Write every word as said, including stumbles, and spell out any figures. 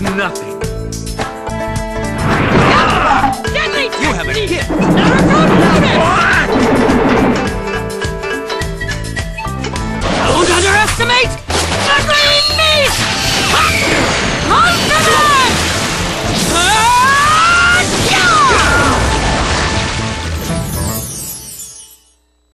nothing.